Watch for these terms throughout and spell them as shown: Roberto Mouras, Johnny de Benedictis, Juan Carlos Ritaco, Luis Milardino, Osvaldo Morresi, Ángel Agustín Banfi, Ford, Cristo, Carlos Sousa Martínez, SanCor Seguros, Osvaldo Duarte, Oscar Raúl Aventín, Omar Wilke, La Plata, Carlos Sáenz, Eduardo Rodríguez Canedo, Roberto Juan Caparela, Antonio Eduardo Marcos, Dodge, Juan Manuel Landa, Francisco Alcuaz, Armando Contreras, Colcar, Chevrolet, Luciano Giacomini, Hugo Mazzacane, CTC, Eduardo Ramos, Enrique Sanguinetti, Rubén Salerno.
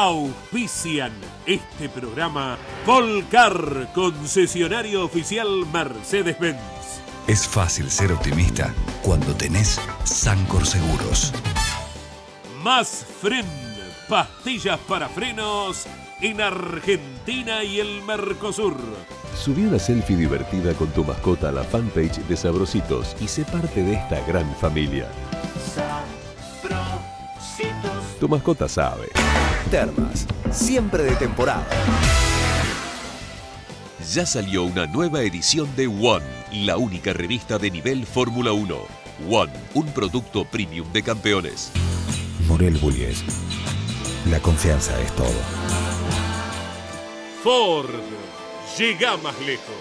Auspician este programa Colcar, concesionario oficial Mercedes-Benz. Es fácil ser optimista cuando tenés Sancor Seguros. Más Fren, pastillas para frenos en Argentina y el Mercosur. Subí una selfie divertida con tu mascota a la fanpage de Sabrositos y sé parte de esta gran familia. Sabrositos. Tu mascota sabe. Termas, siempre de temporada. Ya salió una nueva edición de One, la única revista de nivel Fórmula 1. One, un producto premium de campeones. Morel Bullies, la confianza es todo. Ford, llega más lejos.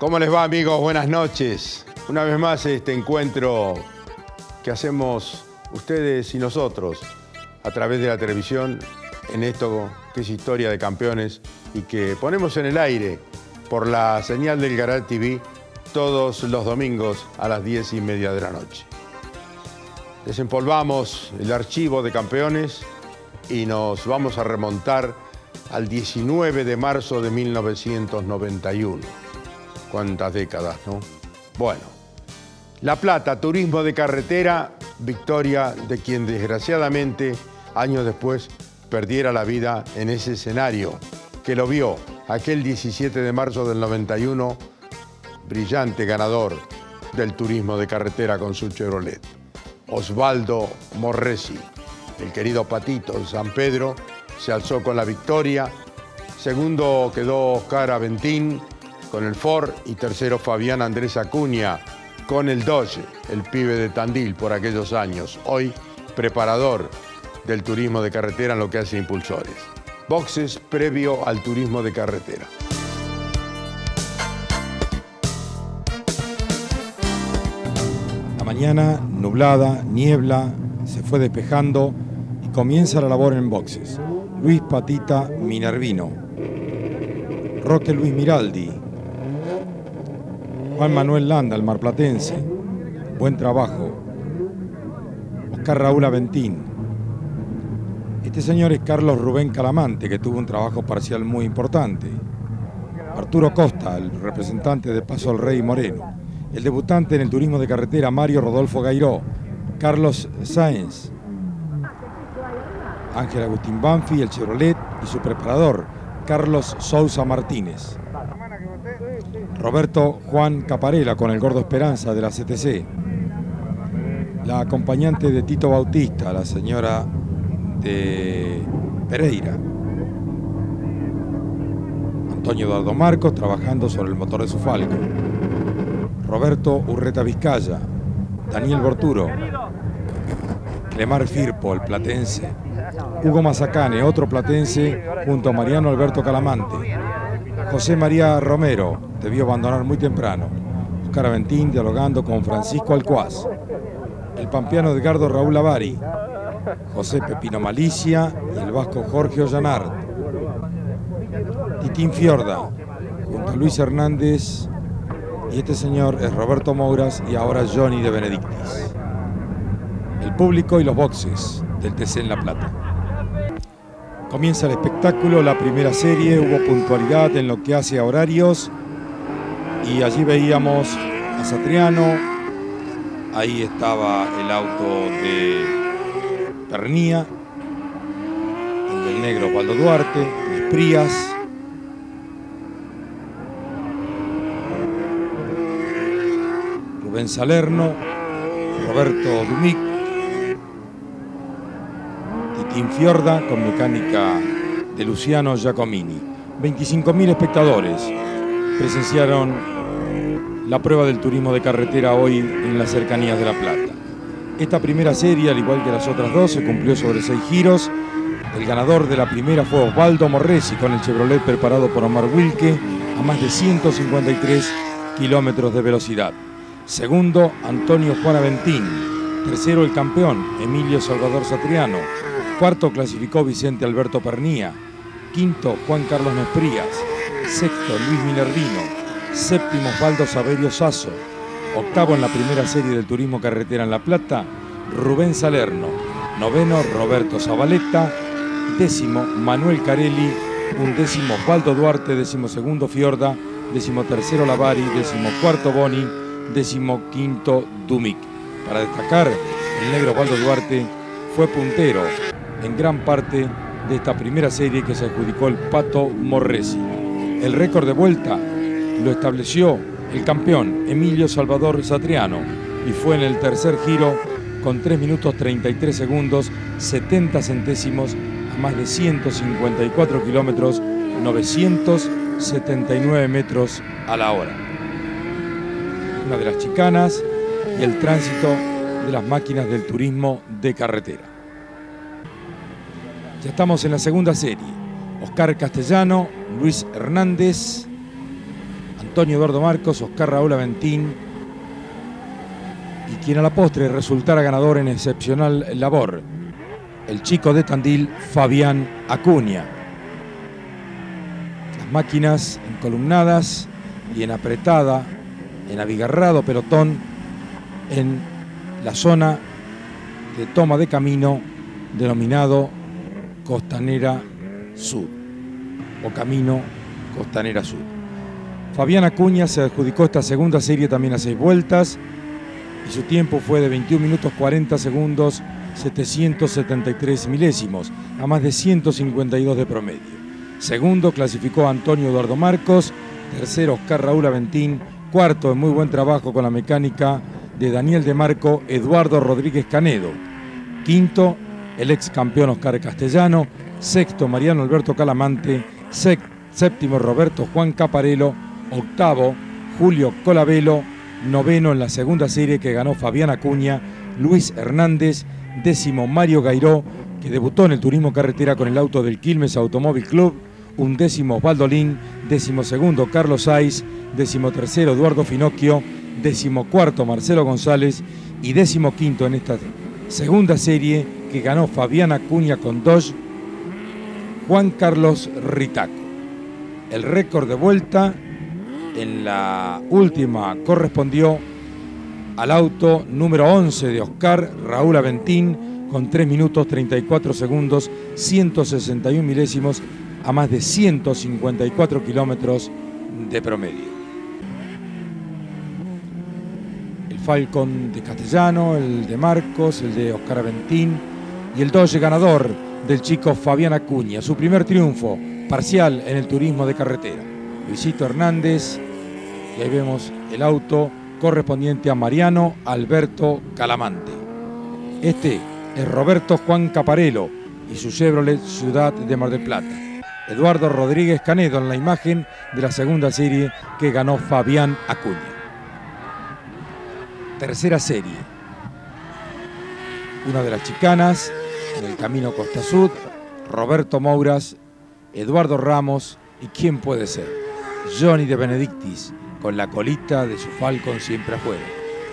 ¿Cómo les va, amigos? Buenas noches. Una vez más este encuentro que hacemos ustedes y nosotros a través de la televisión en esto que es Historia de Campeones y que ponemos en el aire por la señal del Garay TV todos los domingos a las 10:30 de la noche. Desempolvamos el archivo de campeones y nos vamos a remontar al 19 de marzo de 1991. Cuántas décadas, ¿no? Bueno, La Plata, Turismo de Carretera, victoria de quien desgraciadamente años después perdiera la vida en ese escenario, que lo vio aquel 17 de marzo del 91, brillante ganador del Turismo de Carretera con su Chevrolet, Osvaldo Morresi. El querido Patito de San Pedro se alzó con la victoria, segundo quedó Oscar Aventín con el Ford y tercero Fabián Andrés Acuña con el Dodge, el pibe de Tandil por aquellos años, hoy preparador del turismo de carretera en lo que hace impulsores. Boxes previo al turismo de carretera. La mañana nublada, niebla, se fue despejando y comienza la labor en boxes. Luis Patita Minervino, Roque Luis Miraldi, Juan Manuel Landa, el marplatense, buen trabajo. Oscar Raúl Aventín. Este señor es Carlos Rubén Calamante, que tuvo un trabajo parcial muy importante. Arturo Costa, el representante de Paso al Rey Moreno. El debutante en el turismo de carretera, Mario Rodolfo Gairó. Carlos Sáenz. Ángel Agustín Banfi, el Chevrolet, y su preparador, Carlos Sousa Martínez. Roberto Juan Caparela con el Gordo Esperanza de la CTC. La acompañante de Tito Bautista, la señora de Pereira. Antonio Eduardo Marcos trabajando sobre el motor de su Falco. Roberto Urreta Vizcaya. Daniel Borturo. Clemar Firpo, el platense. Hugo Mazzacane, otro platense, junto a Mariano Alberto Calamante. José María Romero debió abandonar muy temprano. Oscar Aventín dialogando con Francisco Alcuaz. El pampeano Edgardo Raúl Avari, José Pepino Malicia y el vasco Jorge Ollanart. Titín Fiorda junto a Luis Hernández, y este señor es Roberto Mouras y ahora Johnny de Benedictis. El público y los boxes del TC en La Plata. Comienza el espectáculo, la primera serie, hubo puntualidad en lo que hace a horarios y allí veíamos a Satriano, ahí estaba el auto de Pernía, el del negro Osvaldo Duarte, Esprías, Rubén Salerno, Roberto Dumic, Titín Fiorda con mecánica de Luciano Giacomini. 25.000 espectadores presenciaron la prueba del turismo de carretera hoy en las cercanías de La Plata. Esta primera serie, al igual que las otras dos, se cumplió sobre 6 giros. El ganador de la primera fue Osvaldo Morresi con el Chevrolet preparado por Omar Wilke a más de 153 kilómetros de velocidad. Segundo, Antonio Juan Aventín. Tercero, el campeón, Emilio Salvador Satriano. Cuarto, clasificó Vicente Alberto Pernía. Quinto, Juan Carlos Nesprías. Sexto, Luis Milardino. Séptimo, Osvaldo Saverio Sasso. Octavo en la primera serie del Turismo Carretera en La Plata, Rubén Salerno. Noveno, Roberto Zabaleta. Décimo, Manuel Carelli. Undécimo, Osvaldo Duarte. Décimo segundo, Fiorda. Décimo tercero, Lavari. Décimo cuarto, Boni. Décimo quinto, Dumic. Para destacar, el negro Osvaldo Duarte fue puntero en gran parte de esta primera serie que se adjudicó el Pato Morresi. El récord de vuelta lo estableció el campeón Emilio Salvador Satriano y fue en el tercer giro con 3 minutos 33 segundos 70 centésimos a más de 154 kilómetros 979 metros a la hora. Una de las chicanas y el tránsito de las máquinas del turismo de carretera. Ya estamos en la segunda serie. Oscar Castellano, Luis Hernández, Antonio Eduardo Marcos, Oscar Raúl Aventín y quien a la postre resultara ganador en excepcional labor, el chico de Tandil, Fabián Acuña. Las máquinas encolumnadas y en apretada, en abigarrado pelotón, en la zona de toma de camino denominado Costanera Sur o Camino Costanera Sur. Fabián Acuña se adjudicó esta segunda serie también a 6 vueltas y su tiempo fue de 21 minutos 40 segundos 773 milésimos a más de 152 de promedio. Segundo clasificó a Antonio Eduardo Marcos, tercero Oscar Raúl Aventín, cuarto en muy buen trabajo con la mecánica de Daniel de Marco, Eduardo Rodríguez Canedo, quinto el ex campeón Oscar Castellano, sexto Mariano Alberto Calamante, séptimo Roberto Juan Caparela, octavo Julio Colabello, noveno en la segunda serie que ganó Fabián Acuña, Luis Hernández, décimo Mario Gairó, que debutó en el Turismo Carretera con el auto del Quilmes Automóvil Club, undécimo Osvaldo Lin, décimo segundo Carlos Saiz, décimo tercero Eduardo Finocchio, décimo cuarto Marcelo González y décimo quinto en esta segunda serie que ganó Fabián Acuña con Dodge, Juan Carlos Ritaco. El récord de vuelta en la última correspondió al auto número 11 de Oscar Raúl Aventín con 3 minutos 34 segundos 161 milésimos a más de 154 kilómetros de promedio. El Falcon de Castellano, el de Marcos, el de Oscar Aventín y el Dodge ganador del chico Fabián Acuña, su primer triunfo parcial en el turismo de carretera. Luisito Hernández, y ahí vemos el auto correspondiente a Mariano Alberto Calamante. Este es Roberto Juan Caparela y su Chevrolet Ciudad de Mar del Plata. Eduardo Rodríguez Canedo en la imagen de la segunda serie que ganó Fabián Acuña. Tercera serie. Una de las chicanas en el Camino Costa Sud, Roberto Mouras, Eduardo Ramos y ¿quién puede ser? Johnny de Benedictis, con la colita de su Falcon siempre afuera.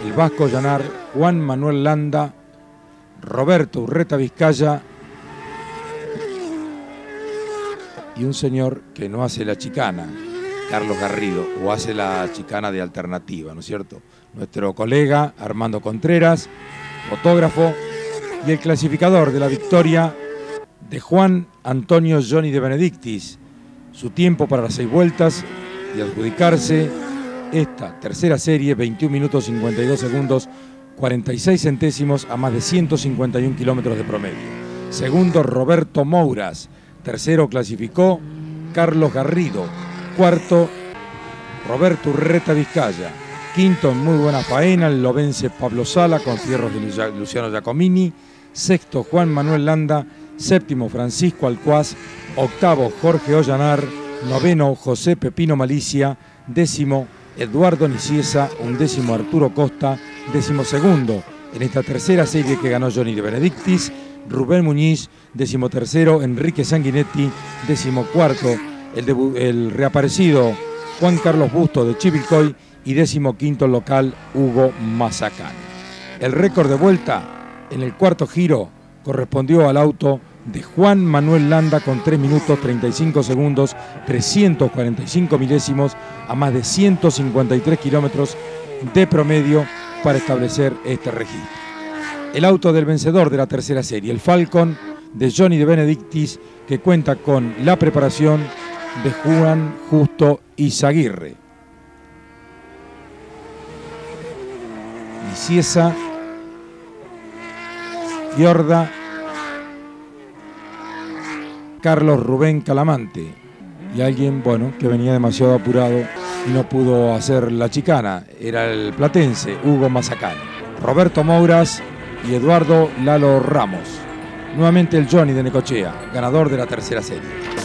El vasco Ollanart, Juan Manuel Landa, Roberto Urreta Vizcaya y un señor que no hace la chicana, Carlos Garrido, o hace la chicana de alternativa, ¿no es cierto? Nuestro colega Armando Contreras, fotógrafo, y el clasificador de la victoria de Juan Antonio Johnny de Benedictis. Su tiempo para las 6 vueltas y adjudicarse esta tercera serie, 21 minutos 52 segundos, 46 centésimos a más de 151 kilómetros de promedio. Segundo, Roberto Mouras. Tercero clasificó Carlos Garrido. Cuarto, Roberto Urreta Vizcaya. Quinto, en muy buena faena, el lobense Pablo Sala con fierros de Luciano Giacomini. Sexto, Juan Manuel Landa. Séptimo, Francisco Alcuaz. Octavo, Jorge Ollanart. Noveno, José Pepino Malicia. Décimo, Eduardo Nicieza. Undécimo, Arturo Costa. Décimo segundo, en esta tercera serie que ganó Johnny de Benedictis, Rubén Muñiz. Décimo tercero, Enrique Sanguinetti. Décimo cuarto, el reaparecido Juan Carlos Busto de Chivilcoy. y 15º local Hugo Mazzacane. El récord de vuelta en el cuarto giro correspondió al auto de Juan Manuel Landa con 3 minutos 35 segundos, 345 milésimos a más de 153 kilómetros de promedio para establecer este registro. El auto del vencedor de la tercera serie, el Falcon de Johnny de Benedictis, que cuenta con la preparación de Juan Justo Izaguirre. Miciesa, Fiorda, Carlos Rubén Calamante y alguien, bueno, que venía demasiado apurado y no pudo hacer la chicana, era el platense Hugo Mazzacane, Roberto Mouras y Eduardo Lalo Ramos. Nuevamente el Johnny de Necochea, ganador de la tercera serie.